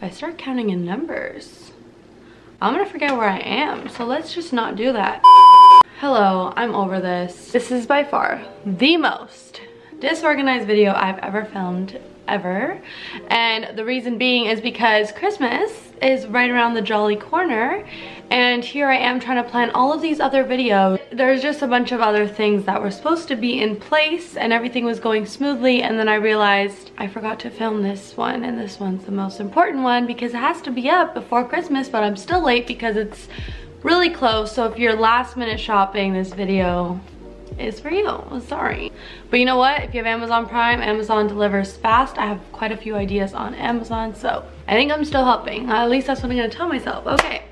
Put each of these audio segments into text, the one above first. If I start counting in numbers, I'm gonna forget where I am. So let's just not do that. Hello, I'm over this. This is by far the most disorganized video I've ever filmed ever. And the reason being is because Christmas is right around the jolly corner, and here I am trying to plan all of these other videos. There's just a bunch of other things that were supposed to be in place and everything was going smoothly, and then I realized I forgot to film this one, and this one's the most important one because it has to be up before Christmas, but I'm still late because it's really close. So if you're last minute shopping, this video is for you. I'm sorry. But you know what? If you have Amazon Prime, Amazon delivers fast. I have quite a few ideas on Amazon, so I think I'm still helping. At least that's what I'm gonna tell myself. Okay,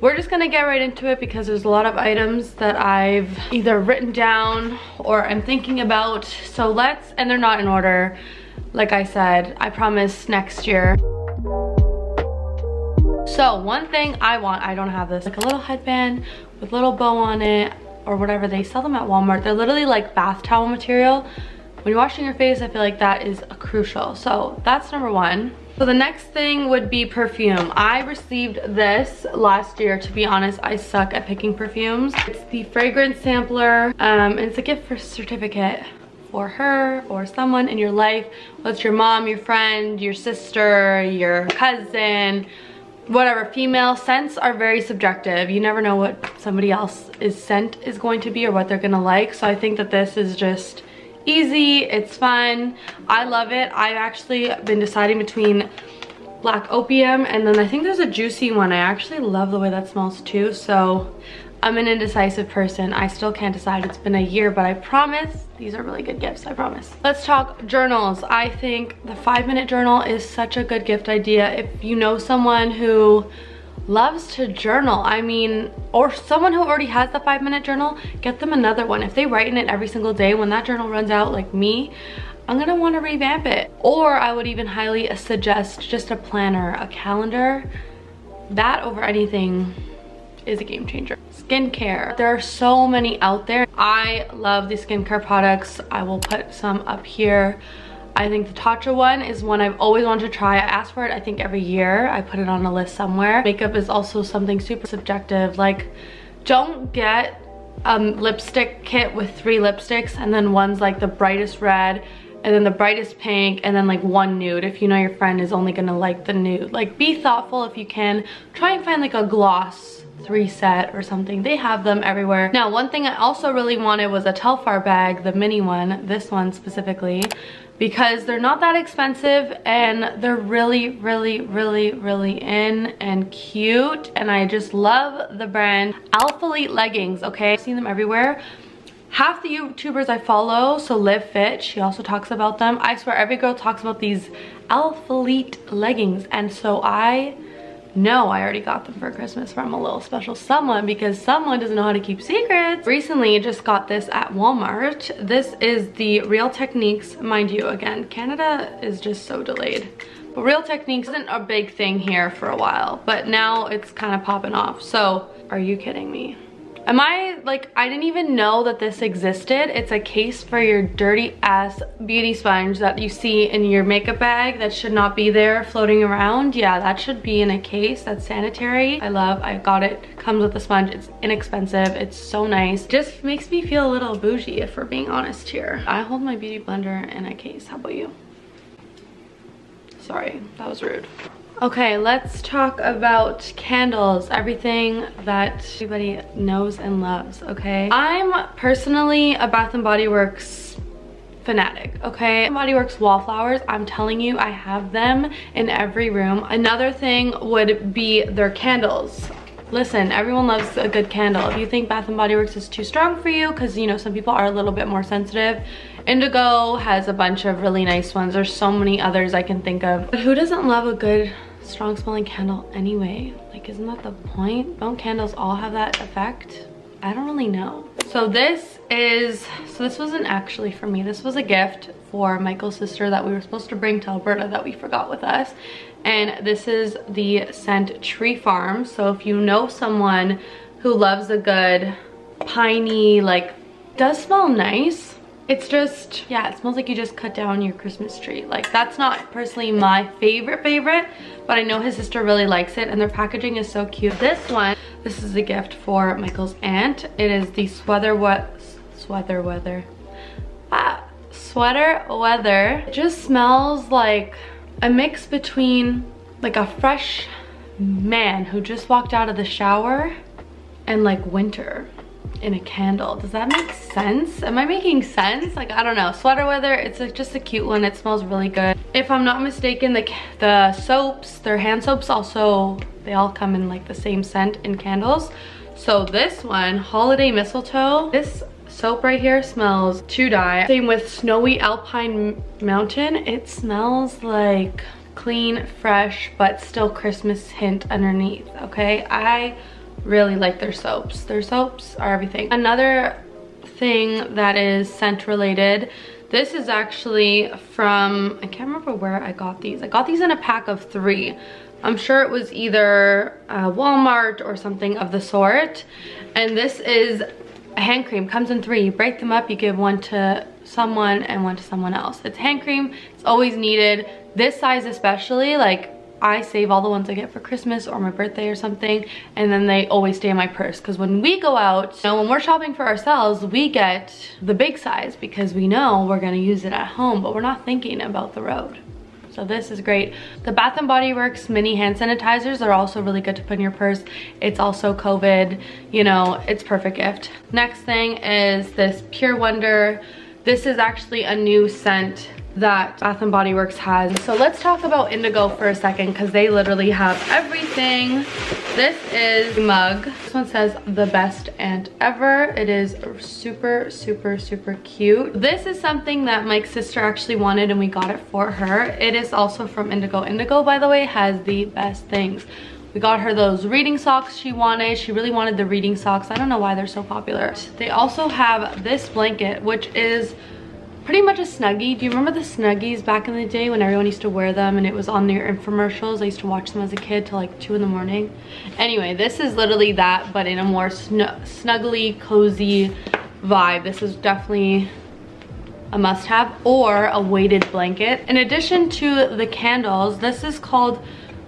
we're just gonna get right into it because there's a lot of items that I've either written down or I'm thinking about. So let's, and they're not in order. Like I said, I promise next year. So one thing I want, I don't have this, like a little headband with a little bow on it, or whatever. They sell them at Walmart. They're literally like bath towel material. When you're washing your face, I feel like that is crucial. So that's number one. So the next thing would be perfume. I received this last year. To be honest, I suck at picking perfumes. It's the fragrance sampler. And it's a gift for certificate for her or someone in your life. Whether it's your mom, your friend, your sister, your cousin, whatever. Female scents are very subjective. You never know what somebody else's scent is going to be or what they're gonna like. So I think that this is just easy. It's fun. I love it. I've actually been deciding between Black Opium and then I think there's a juicy one. I actually love the way that smells too. So I'm an indecisive person. I still can't decide. It's been a year, but I promise these are really good gifts. I promise. Let's talk journals. I think the 5-minute journal is such a good gift idea if you know someone who loves to journal. I mean, or someone who already has the 5-minute journal, get them another one. If they write in it every single day, when that journal runs out, like me, I'm gonna want to revamp it. Or I would even highly suggest just a planner, a calendar. That over anything is a game changer. Skincare. There are so many out there. I love the skincare products. I will put some up here. I think the Tatcha one is one I've always wanted to try. I asked for it, I think every year. I put it on a list somewhere. Makeup is also something super subjective. Like, don't get a lipstick kit with 3 lipsticks and then one's like the brightest red and then the brightest pink and then like one nude if you know your friend is only gonna like the nude. Like, be thoughtful if you can. Try and find like a gloss 3 set or something. They have them everywhere. Now, one thing I also really wanted was a Telfar bag, the mini one, this one specifically, because they're not that expensive and they're really, really, really, really in and cute. And I just love the brand. Alphalete leggings, okay? I've seen them everywhere. Half the YouTubers I follow, so Liv Fit, she also talks about them. I swear every girl talks about these Alphalete leggings. And so I already got them for Christmas from a little special someone because someone doesn't know how to keep secrets. Recently, just got this at Walmart. This is the Real Techniques. Mind you, again, Canada is just so delayed. But Real Techniques isn't a big thing here for a while, but now it's kind of popping off. So, are you kidding me? Am I, like, I didn't even know that this existed. It's a case for your dirty ass beauty sponge that you see in your makeup bag that should not be there floating around. Yeah, that should be in a case that's sanitary. I got it. Comes with a sponge. It's inexpensive. It's so nice. Just makes me feel a little bougie, if we're being honest here. I hold my beauty blender in a case. How about you? Sorry, that was rude. Okay, let's talk about candles. Everything that everybody knows and loves, okay? I'm personally a Bath & Body Works fanatic, okay? Bath & Body Works wallflowers, I'm telling you, I have them in every room. Another thing would be their candles. Listen, everyone loves a good candle. If you think Bath & Body Works is too strong for you, because you know some people are a little bit more sensitive, Indigo has a bunch of really nice ones. There's so many others I can think of. But who doesn't love a good, strong smelling candle anyway? Like, isn't that the point? Don't candles all have that effect? I don't really know. So this wasn't actually for me. This was a gift for Michael's sister that we were supposed to bring to Alberta that we forgot with us. And this is the scent Tree Farm. So if you know someone who loves a good piney, like, does smell nice. It's just, yeah, it smells like you just cut down your Christmas tree. Like, that's not personally my favorite, but I know his sister really likes it and their packaging is so cute. This one, this is a gift for Michael's aunt. It is the sweater weather. It just smells like a mix between like a fresh man who just walked out of the shower and like winter in a candle. Does that make sense? Am I making sense? Like, I don't know. Sweater weather, it's like just a cute one. It smells really good. If I'm not mistaken, the soaps, their hand soaps also, they all come in like the same scent in candles. So this one, holiday mistletoe, this soap right here smells to die. Same with snowy alpine mountain. It smells like clean, fresh, but still Christmas hint underneath, okay? I really like their soaps. Their soaps are everything. Another thing that is scent related, this is actually from, I can't remember where I got these. I got these in a pack of 3. I'm sure it was either Walmart or something of the sort. And this is a hand cream, comes in 3. You break them up, you give one to someone and one to someone else. It's hand cream, it's always needed. This size especially, like I save all the ones I get for Christmas or my birthday or something, and then they always stay in my purse because when we go out, you know, when we're shopping for ourselves, we get the big size because we know we're gonna use it at home, but we're not thinking about the road. So this is great. The Bath and Body Works mini hand sanitizers are also really good to put in your purse. It's also COVID, you know, it's perfect gift. Next thing is this Pure Wonder. This is actually a new scent that Bath and Body Works has. So let's talk about Indigo for a second because they literally have everything. This is a mug. This one says the best aunt ever. It is super, super, super cute. This is something that Mike's sister actually wanted and we got it for her. It is also from Indigo. Indigo, by the way, has the best things. We got her those reading socks she wanted. She really wanted the reading socks. I don't know why they're so popular. They also have this blanket, which is pretty much a Snuggie. Do you remember the Snuggies back in the day when everyone used to wear them and it was on their infomercials? I used to watch them as a kid till like 2 in the morning. Anyway, this is literally that, but in a more snuggly, cozy vibe. This is definitely a must-have, or a weighted blanket. In addition to the candles, this is called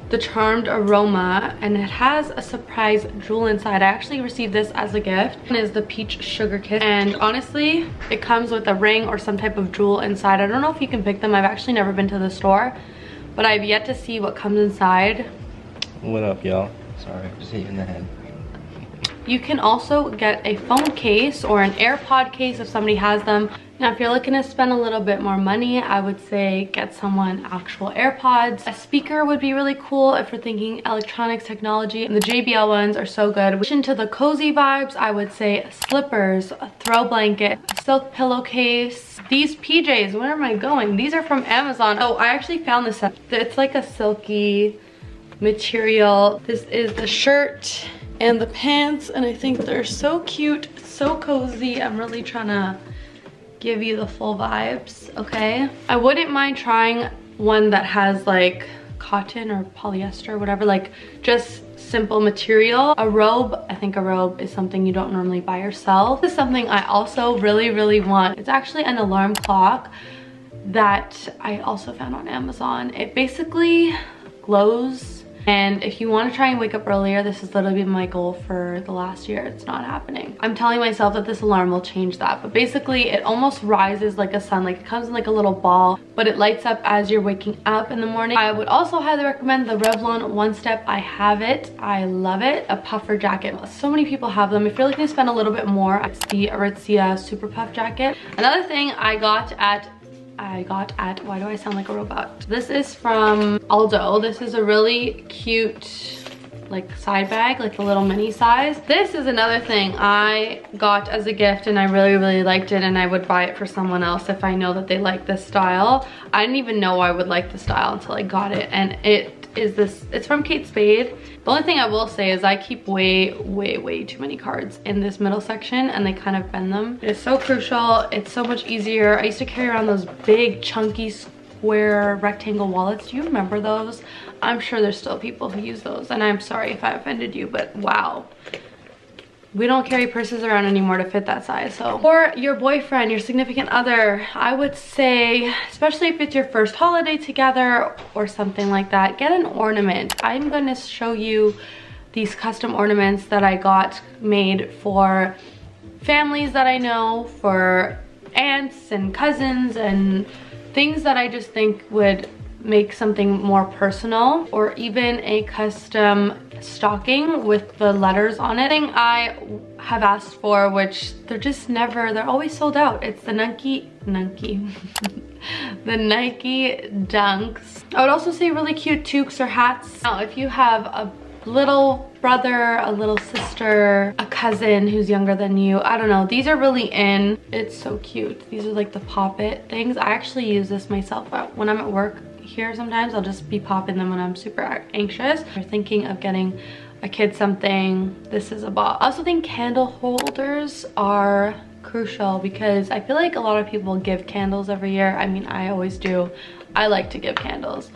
the Charmed Aroma and it has a surprise jewel inside. I actually received this as a gift. It is the Peach Sugar Kiss, and honestly it comes with a ring or some type of jewel inside. I don't know if you can pick them. I've actually never been to the store, but I've yet to see what comes inside. What up, y'all? Sorry, just hit you in the head. You can also get a phone case or an AirPod case if somebody has them. Now, if you're looking to spend a little bit more money, I would say get someone actual AirPods. A speaker would be really cool if you're thinking electronics, technology, and the JBL ones are so good. In addition to the cozy vibes, I would say slippers, a throw blanket, a silk pillowcase. These PJs, where am I going? These are from Amazon. Oh, I actually found this. It's like a silky material. This is the shirt and the pants, and I think they're so cute, so cozy. I'm really trying to give you the full vibes, okay? I wouldn't mind trying one that has like cotton or polyester, whatever, like just simple material. A robe, I think a robe is something you don't normally buy yourself. This is something I also really, really want. It's actually an alarm clock that I also found on Amazon. It basically glows, and if you want to try and wake up earlier, this has literally been my goal for the last year. It's not happening. I'm telling myself that this alarm will change that, but basically it almost rises like a sun. Like it comes in like a little ball, but it lights up as you're waking up in the morning. I would also highly recommend the Revlon One Step. I have it. I love it. A puffer jacket. So many people have them. If you're looking to spend a little bit more, it's the Aritzia Super Puff Jacket. Another thing I got at why do I sound like a robot? This is from Aldo. This is a really cute like side bag, like the little mini size. This is another thing I got as a gift and I really, really liked it, and I would buy it for someone else if I know that they like this style. I didn't even know I would like the style until I got it, and it is this, it's from Kate Spade. The only thing I will say is I keep way too many cards in this middle section and they kind of bend them. It's so crucial. It's so much easier. I used to carry around those big chunky square rectangle wallets. Do you remember those? I'm sure there's still people who use those, and I'm sorry if I offended you, but wow. We don't carry purses around anymore to fit that size. So for your boyfriend, your significant other, I would say, especially if it's your first holiday together or something like that, get an ornament. I'm gonna show you these custom ornaments that I got made for families that I know, for aunts and cousins, and things that I just think would make something more personal, or even a custom stocking with the letters on it. Thing I have asked for, which they're always sold out. It's the Nike Dunks. I would also say really cute toques or hats. Now, if you have a little brother, a little sister, a cousin who's younger than you, I don't know, these are really in. It's so cute. These are like the pop-it things. I actually use this myself when I'm at work here. Sometimes I'll just be popping them when I'm super anxious. We're thinking of getting a kid something. This is a ball. I also think candle holders are crucial because I feel like a lot of people give candles every year. I mean, I always do. I like to give candles.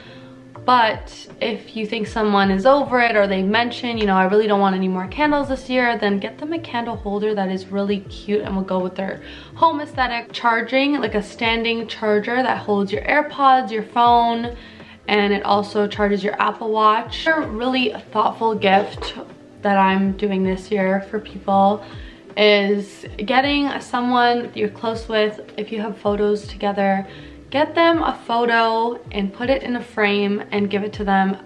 But if you think someone is over it, or they mention, you know, I really don't want any more candles this year, then get them a candle holder that is really cute and will go with their home aesthetic. Charging, like a standing charger that holds your AirPods, your phone, and it also charges your Apple Watch. A really thoughtful gift that I'm doing this year for people is getting someone you're close with. If you have photos together, get them a photo and put it in a frame and give it to them.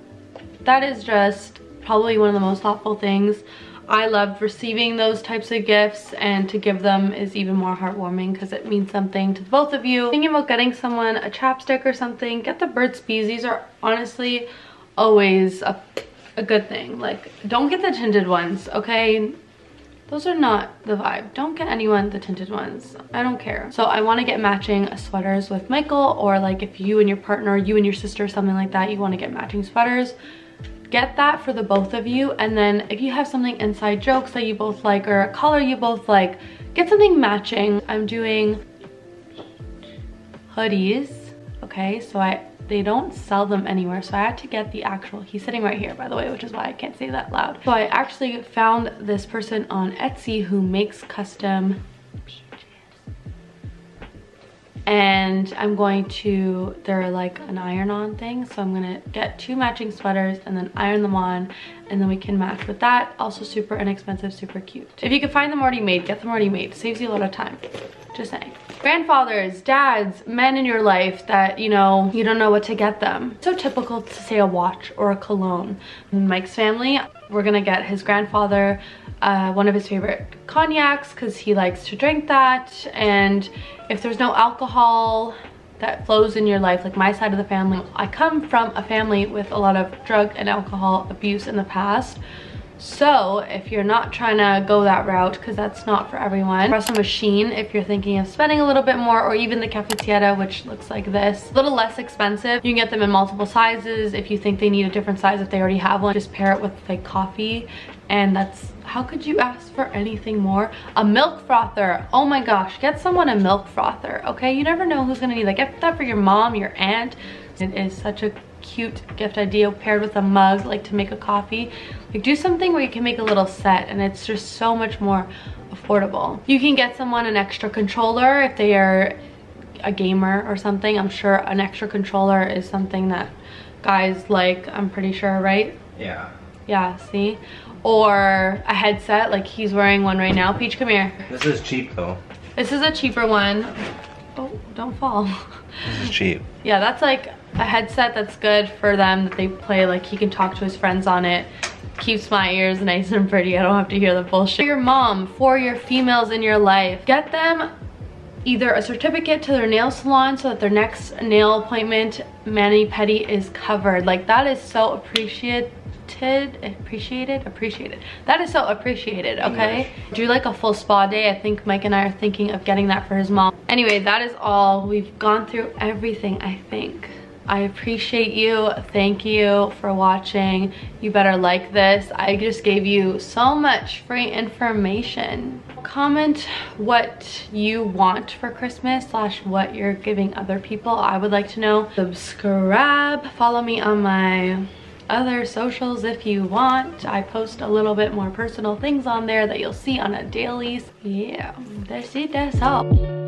That is just probably one of the most thoughtful things. I love receiving those types of gifts, and to give them is even more heartwarming because it means something to both of you. Thinking about getting someone a chapstick or something, get the Burt's Bees. These are honestly always a good thing. Like, don't get the tinted ones, okay? Those are not the vibe. Don't get anyone the tinted ones. I don't care. So I want to get matching sweaters with Michael, or like if you and your partner, you and your sister, something like that, you want to get matching sweaters. Get that for the both of you. And then if you have something inside jokes that you both like, or a color you both like, get something matching. I'm doing hoodies. Okay, so they don't sell them anywhere, so I had to get the actual, he's sitting right here by the way, which is why I can't say that loud. So I actually found this person on Etsy who makes custom peaches, and I'm going to, they're like an iron-on thing, so I'm gonna get 2 matching sweaters and then iron them on, and then we can match with that. Also super inexpensive, super cute. If you can find them already made, get them already made. Saves you a lot of time, just saying. Grandfathers, dads, men in your life that, you know, you don't know what to get them. It's so typical to say a watch or a cologne. In Mike's family, we're gonna get his grandfather one of his favorite cognacs because he likes to drink that. And if there's no alcohol that flows in your life, like my side of the family, I come from a family with a lot of drug and alcohol abuse in the past. So if you're not trying to go that route, because that's not for everyone, press a machine if you're thinking of spending a little bit more, or even the cafetiera, which looks like this, a little less expensive. You can get them in multiple sizes. If you think they need a different size, if they already have one, just pair it with like coffee, and that's, how could you ask for anything more? A milk frother, oh my gosh, get someone a milk frother, okay? You never know who's gonna need that. Get that for your mom, your aunt. It is such a cute gift idea, paired with a mug, like to make a coffee. Like, do something where you can make a little set, and it's just so much more affordable. You can get someone an extra controller if they are a gamer or something. I'm sure an extra controller is something that guys like, I'm pretty sure, right? Yeah. Yeah, see? Or a headset, like he's wearing one right now. Peach, come here. This is cheap though. This is a cheaper one. Oh, don't fall. This is cheap. Yeah, that's like a headset that's good for them, that they play, like he can talk to his friends on it. Keeps my ears nice and pretty. I don't have to hear the bullshit. For your mom, for your females in your life, get them either a certificate to their nail salon so that their next nail appointment, mani-pedi, is covered. Like, that is so appreciated. That is so appreciated, okay? Do like a full spa day. I think Mike and I are thinking of getting that for his mom. Anyway, that is all. We've gone through everything, I think. I appreciate you. Thank you for watching. You better like this. I just gave you so much free information. Comment what you want for Christmas / what you're giving other people. I would like to know. Subscribe. Follow me on my other socials if you want. I post a little bit more personal things on there that you'll see on a daily. Yeah, that's it, that's all.